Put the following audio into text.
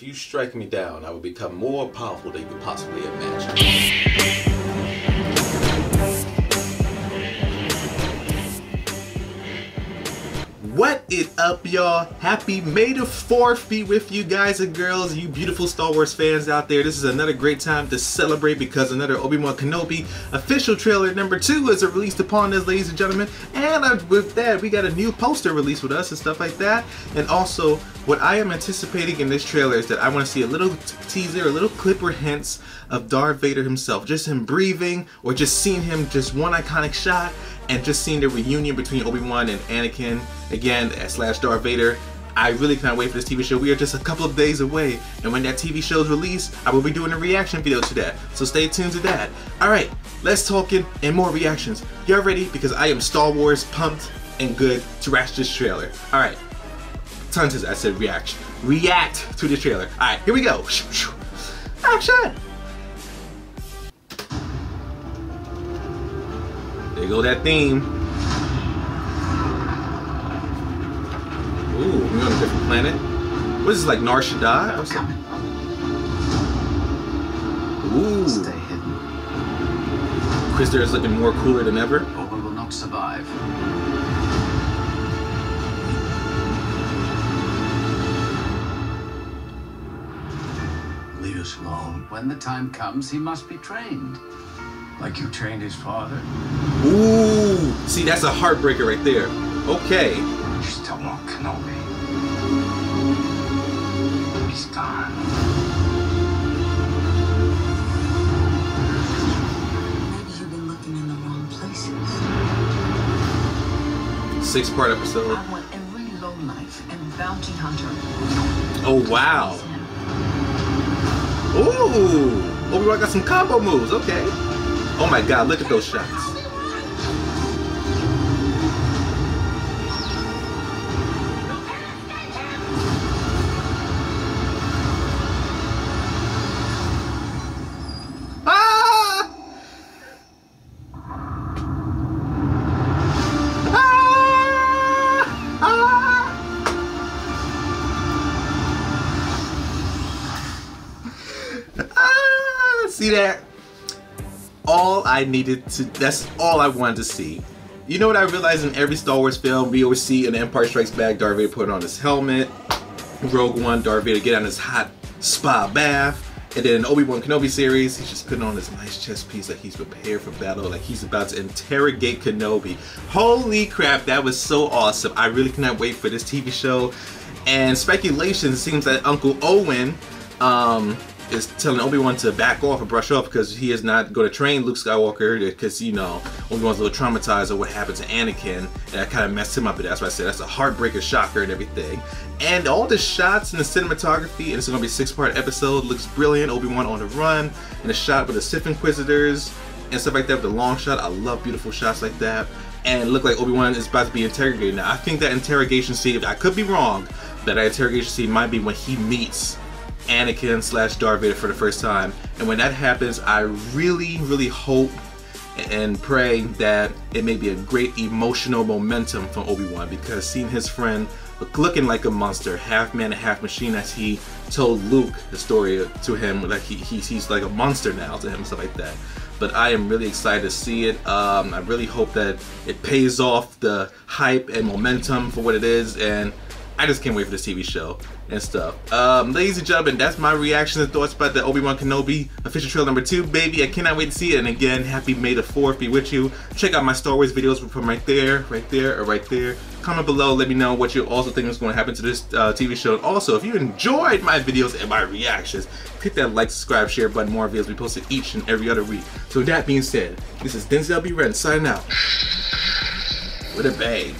If you strike me down, I will become more powerful than you could possibly imagine. What is up, y'all? Happy May the 4th be with you guys and girls, you beautiful Star Wars fans out there. This is another great time to celebrate because another Obi-Wan Kenobi official trailer number 2 is released upon us, ladies and gentlemen. And with that, we got a new poster released with us and stuff like that. And also, what I am anticipating in this trailer is that I want to see a little teaser, a little clip or hints of Darth Vader himself. Just him breathing, or just seeing him, just one iconic shot, and just seeing the reunion between Obi-Wan and Anakin, again, / Darth Vader. I really can't wait for this TV show. We are just a couple of days away, and when that TV show is released, I will be doing a reaction video to that, so stay tuned to that. Alright, let's talk in and more reactions. Y'all ready? Because I am Star Wars pumped and good to watch this trailer. Alright. Tons of, I said reaction. React to the trailer. Alright, here we go. Action! There you go, that theme. Ooh, we're on a different planet. What is this, like Nar Shaddaa or something? Ooh. Stay hidden. Christopher is looking more cooler than ever. Owen will not survive. When the time comes, he must be trained. Like you trained his father. Ooh! See, that's a heartbreaker right there. Okay. You still want Kenobi. He's gone. Maybe you've been looking in the wrong places. 6-part episode. I want every lowlife and bounty hunter. Oh, wow. Ooh! Obi-Wan got some combo moves, okay. Oh my god, look at those shots. Ah! Ah! Ah! See that? All I needed to, that's all I wanted to see. You know what I realized in every Star Wars film, we always see an Empire Strikes Back, Darth Vader put on his helmet, Rogue One, Darth Vader get on his hot spa bath, and then in Obi-Wan Kenobi series, he's just putting on his nice chest piece like he's prepared for battle, like he's about to interrogate Kenobi. Holy crap, that was so awesome. I really cannot wait for this TV show. And speculation seems that Uncle Owen, is telling Obi-Wan to back off or brush off because he is not going to train Luke Skywalker because, you know, Obi-Wan's a little traumatized of what happened to Anakin, and that kind of messed him up. And that's why I said that's a heartbreaker, shocker, and everything. And all the shots and the cinematography, and it's going to be a 6-part episode, looks brilliant. Obi-Wan on the run, and a shot with the Sith Inquisitors, and stuff like that with the long shot. I love beautiful shots like that. And look like Obi-Wan is about to be interrogated. Now, I think that interrogation scene, I could be wrong, but that interrogation scene might be when he meets Anakin / Darth Vader for the first time. And when that happens, I really, really hope and pray that it may be a great emotional momentum from Obi-Wan, because seeing his friend looking like a monster, half man and half machine, as he told Luke the story to him, like he's like a monster now to him, stuff like that. But I am really excited to see it. I really hope that it pays off the hype and momentum for what it is, and I just can't wait for this TV show and stuff. Ladies and gentlemen, that's my reactions and thoughts about the Obi-Wan Kenobi official trailer number 2. Baby, I cannot wait to see it. And again, happy May the 4th be with you. Check out my Star Wars videos from right there, or right there. Comment below, let me know what you also think is going to happen to this TV show. And also, if you enjoyed my videos and my reactions, click that like, subscribe, share button. More videos we posted each and every other week. So that being said, this is Denzel B. Ren signing out with a bang.